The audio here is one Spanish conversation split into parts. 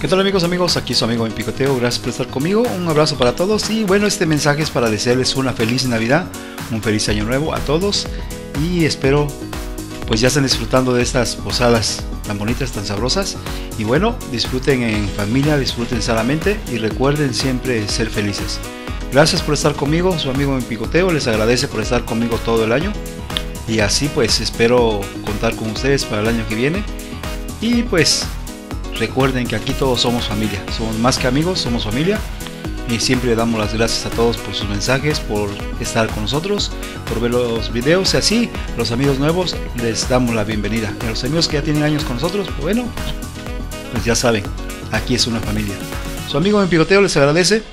¿Qué tal amigos? Aquí su amigo MiPicoteo, gracias por estar conmigo, un abrazo para todos y bueno, este mensaje es para desearles una feliz Navidad, un feliz año nuevo a todos y espero pues ya estén disfrutando de estas posadas tan bonitas, tan sabrosas y bueno, disfruten en familia, disfruten sanamente y recuerden siempre ser felices. Gracias por estar conmigo, su amigo MiPicoteo, les agradece por estar conmigo todo el año y así pues espero contar con ustedes para el año que viene y pues recuerden que aquí todos somos familia, somos más que amigos, somos familia y siempre le damos las gracias a todos por sus mensajes, por estar con nosotros, por ver los videos y así los amigos nuevos les damos la bienvenida y a los amigos que ya tienen años con nosotros, bueno, pues ya saben, aquí es una familia. Su amigo MiPicoteo les agradece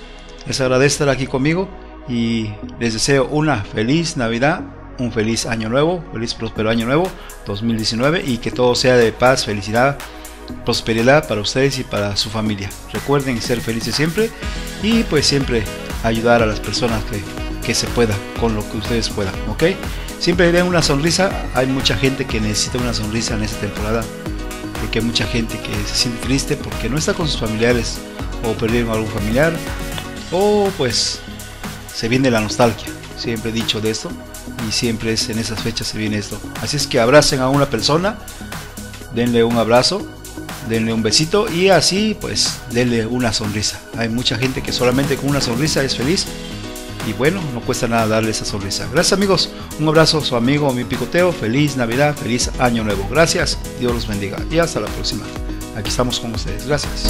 estar aquí conmigo y les deseo una feliz Navidad, un feliz año nuevo, feliz próspero año nuevo 2019 y que todo sea de paz, felicidad, prosperidad para ustedes y para su familia. Recuerden ser felices siempre y pues siempre ayudar a las personas que se pueda, con lo que ustedes puedan, ¿ok? Siempre den una sonrisa, hay mucha gente que necesita una sonrisa en esta temporada porque hay mucha gente que se siente triste porque no está con sus familiares o perdieron a algún familiar o pues se viene la nostalgia, siempre he dicho de esto y siempre es en esas fechas se viene esto, así es que abracen a una persona, denle un abrazo, denle un besito y así pues denle una sonrisa. Hay mucha gente que solamente con una sonrisa es feliz y bueno, no cuesta nada darle esa sonrisa. Gracias amigos, un abrazo, su amigo MiPicoteo, feliz Navidad, feliz año nuevo, gracias, Dios los bendiga y hasta la próxima, aquí estamos con ustedes, gracias.